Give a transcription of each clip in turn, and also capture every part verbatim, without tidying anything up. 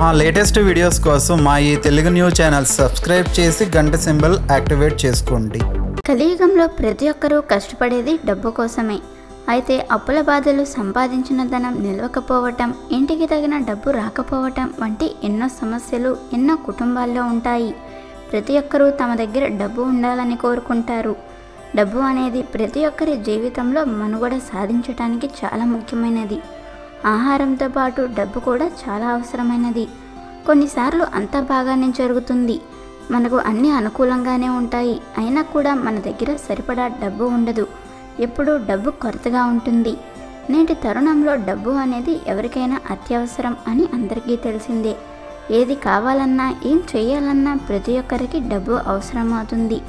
మా latest videos కోసం మా ఈ తెలుగు న్యూ ఛానల్ సబ్స్క్రైబ్ చేసి గంట సింబల్ యాక్టివేట్ చేసుకోండి. కలియుగంలో ప్రతి ఒక్కరూ కష్టపడేది డబ్బు కోసమే. అయితే అప్పుల బాధలు, సంపాదించిన ధనం నిలవకపోవటం, ఇంటికి తగిన డబ్బు రాకపోవటం వంటి ఎన్నో సమస్యలు ఎన్నో కుటుంబాల్లో ఉంటాయి. ప్రతి ఒక్కరూ తమ దగ్గర డబ్బు ఉండాలని కోరుకుంటారు. డబ్బు అనేది ప్రతి ఒక్కరి జీవితంలో మనుగడ సాధించడానికి చాలా ముఖ్యమైనది. ఆహారంతో పాటు డబ్బు కూడా చాలా అవసరమైనది. కొన్నిసార్లు అంతా బాగానే జరుగుతుంది, మనకు అన్నీ అనుకూలంగానే ఉంటాయి, అయినా కూడా మన దగ్గర సరిపడా డబ్బు ఉండదు. ఎప్పుడూ డబ్బు కొరతగా ఉంటుంది. నేటి తరుణంలో డబ్బు అనేది ఎవరికైనా అత్యవసరం అని అందరికీ తెలిసిందే. ఏది కావాలన్నా ఏం చేయాలన్నా ప్రతి ఒక్కరికి డబ్బు అవసరమవుతుంది.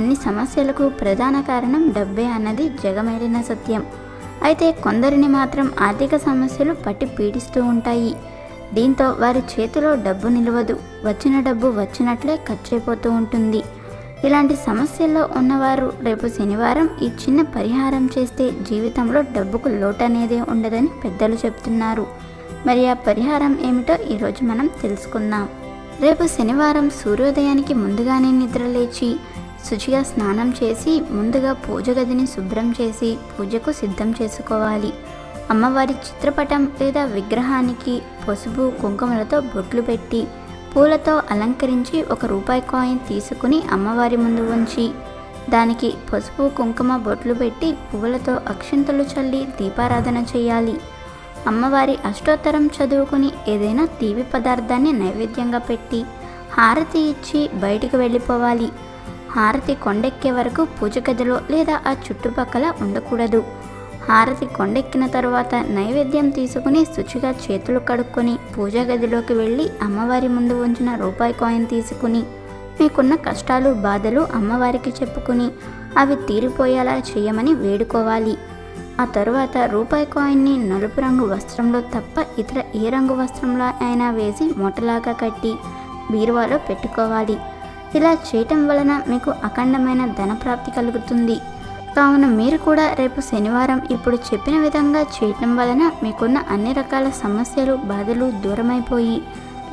అన్ని సమస్యలకు ప్రధాన కారణం డబ్బే అన్నది జగమేరిన సత్యం. అయితే కొందరిని మాత్రం ఆర్థిక సమస్యలు పట్టి పీడిస్తూ ఉంటాయి. దీంతో వారి చేతిలో డబ్బు నిలవదు, వచ్చిన డబ్బు వచ్చినట్లే ఖర్చైపోతూ ఉంటుంది. ఇలాంటి సమస్యల్లో ఉన్నవారు రేపు శనివారం ఈ చిన్న పరిహారం చేస్తే జీవితంలో డబ్బుకు లోటు అనేది ఉండదని పెద్దలు చెప్తున్నారు. మరి ఆ పరిహారం ఏమిటో ఈరోజు మనం తెలుసుకుందాం. రేపు శనివారం సూర్యోదయానికి ముందుగానే నిద్రలేచి శుచిగా స్నానం చేసి ముందుగా పూజ గదిని శుభ్రం చేసి పూజకు సిద్ధం చేసుకోవాలి. అమ్మవారి చిత్రపటం లేదా విగ్రహానికి పసుపు కుంకుమలతో బొట్లు పెట్టి పూలతో అలంకరించి ఒక రూపాయి కాయిన్ తీసుకుని అమ్మవారి ముందు ఉంచి దానికి పసుపు కుంకుమ బొట్లు పెట్టి పువ్వులతో అక్షింతలు చల్లి దీపారాధన చేయాలి. అమ్మవారి అష్టోత్తరం చదువుకుని ఏదైనా తీపి పదార్థాన్ని నైవేద్యంగా పెట్టి హారతి ఇచ్చి బయటికి వెళ్ళిపోవాలి. హారతి కొండెక్కే వరకు పూజ గదిలో లేదా ఆ చుట్టుపక్కల ఉండకూడదు. హారతి కొండెక్కిన తర్వాత నైవేద్యం తీసుకుని శుచిగా చేతులు కడుక్కొని పూజా గదిలోకి వెళ్ళి అమ్మవారి ముందు ఉంచిన రూపాయి కాయిన్ తీసుకుని మీకున్న కష్టాలు బాధలు అమ్మవారికి చెప్పుకుని అవి తీరిపోయేలా చేయమని వేడుకోవాలి. ఆ తర్వాత రూపాయి కాయిన్ని నలుపు రంగు వస్త్రంలో తప్ప ఇతర ఏ రంగు వస్త్రంలో అయినా వేసి మూటలాగా కట్టి బీరువాలో పెట్టుకోవాలి. ఇలా చేయటం వలన మీకు అఖండమైన ధనప్రాప్తి కలుగుతుంది. కావున మీరు కూడా రేపు శనివారం ఇప్పుడు చెప్పిన విధంగా చేయటం వలన మీకున్న అన్ని రకాల సమస్యలు బాధలు దూరమైపోయి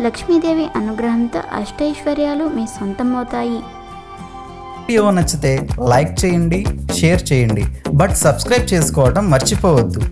లక్ష్మీదేవి అనుగ్రహంతో అష్టైశ్వర్యాలు మీ సొంతమవుతాయి. వీడియో నచ్చితే లైక్ చేయండి, షేర్ చేయండి, బట్ సబ్స్క్రైబ్ చేసుకోవడం మర్చిపోవద్దు.